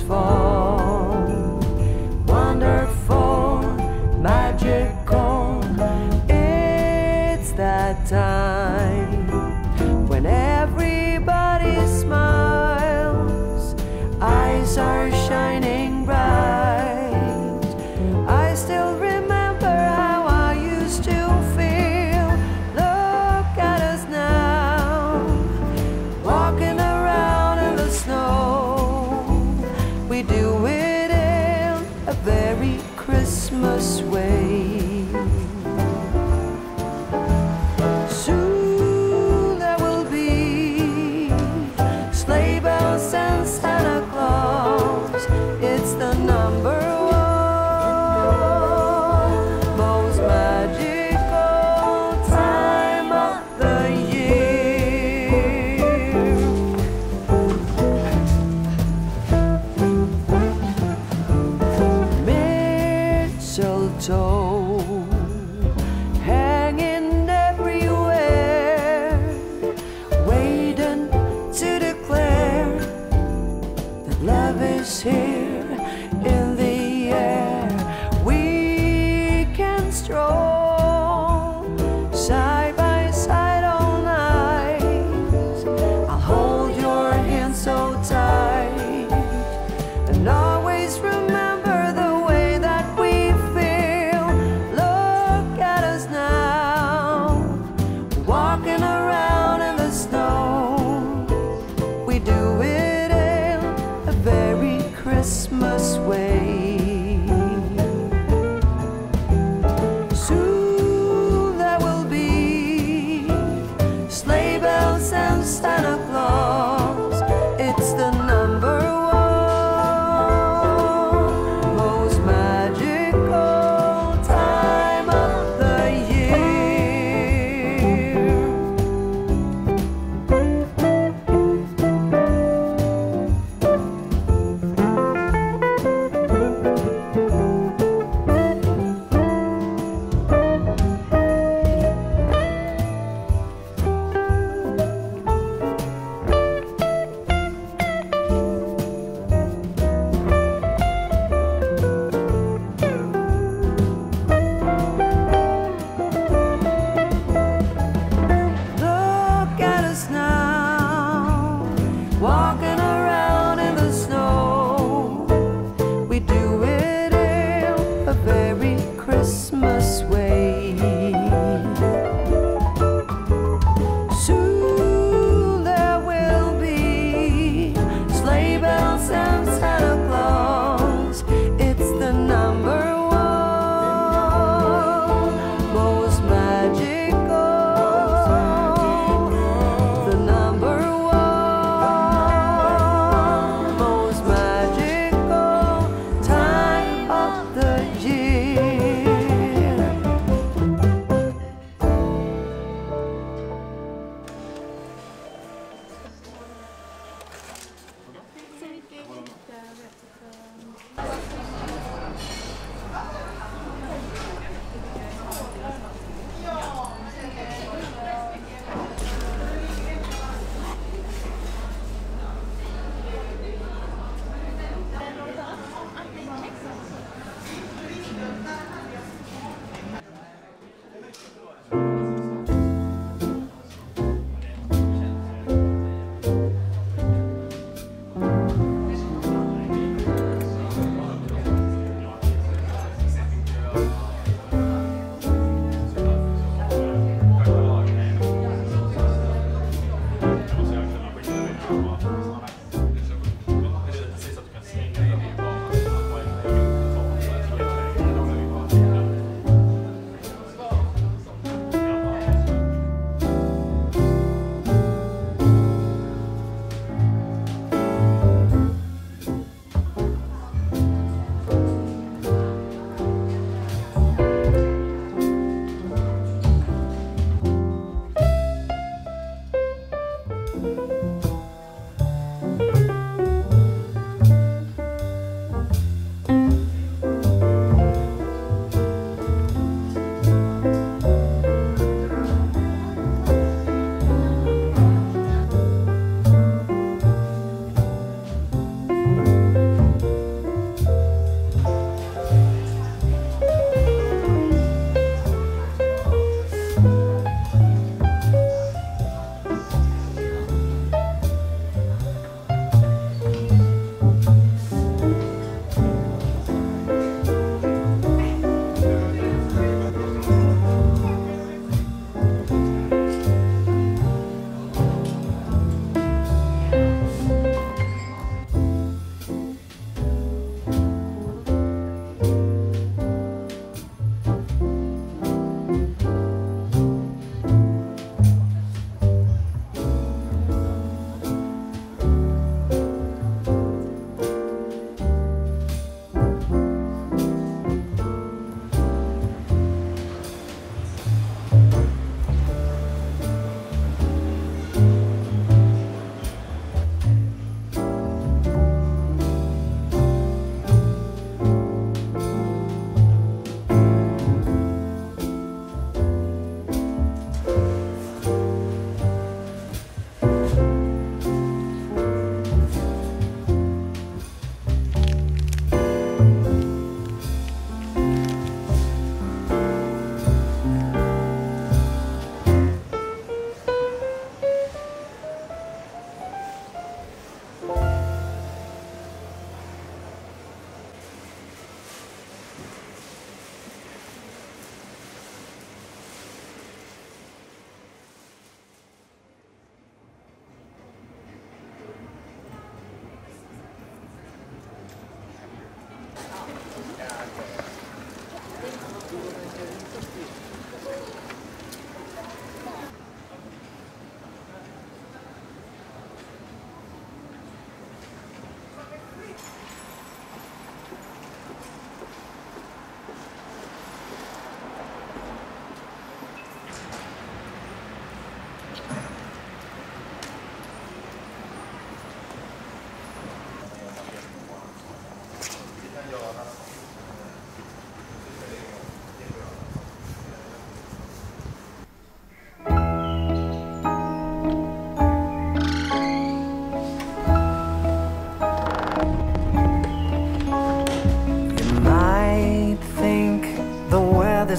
Peaceful, wonderful, magical. It's that time when everybody smiles, eyes are shining bright. I still remember how I used to feel. Look at us now, walking around in the snow. We do it in a very Christmas way. Soon there will be sleigh bells and Santa Claus. It's the number one most magical time of the year. Mistletoe hanging everywhere, waiting to declare that love is here in the air. We can stroll side by side all night. I'll hold your hand so tight and always remember Christmas way. Soon there will be sleigh bells and Santa Claus. It's the number one most magical time of the year.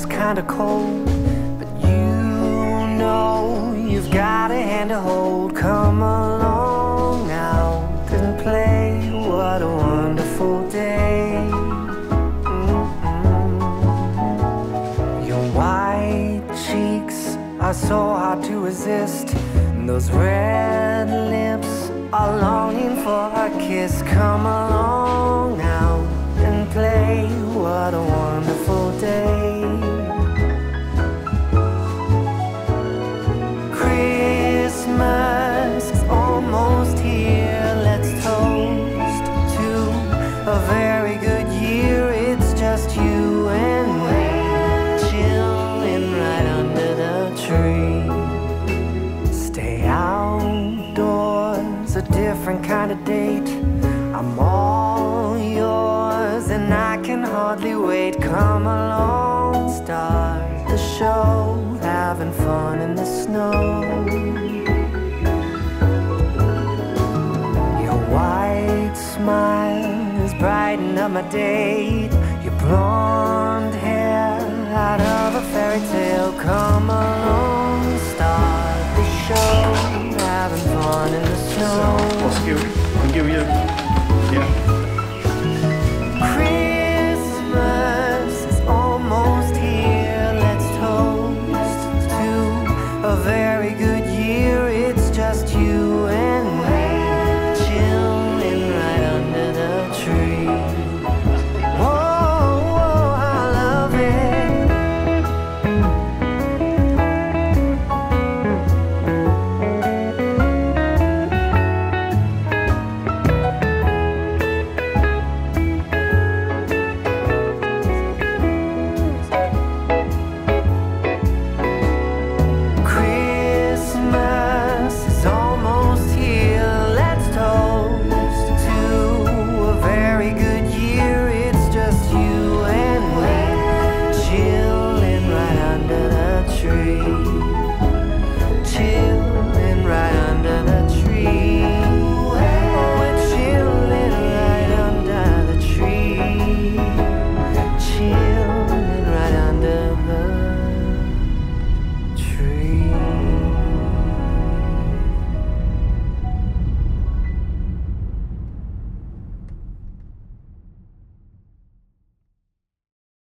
is kinda cold, but you know you've got a hand to hold. Come along now and play. What a wonderful day. Your white cheeks are so hard to resist, and those red lips are longing for a kiss. Come along now and play. What a wonderful day. Christmas is almost here. Let's toast to a very good year. It's just you and me, chilling right under the tree. Stay outdoors, a different kind of date. I'm all yours and I can hardly wait. Come along, start the show, having fun in the snow. Your white smile has brightened up my day. Your blonde hair out of a fairy tale. Come along, start the show, having fun in the snow. I'll give you, yeah.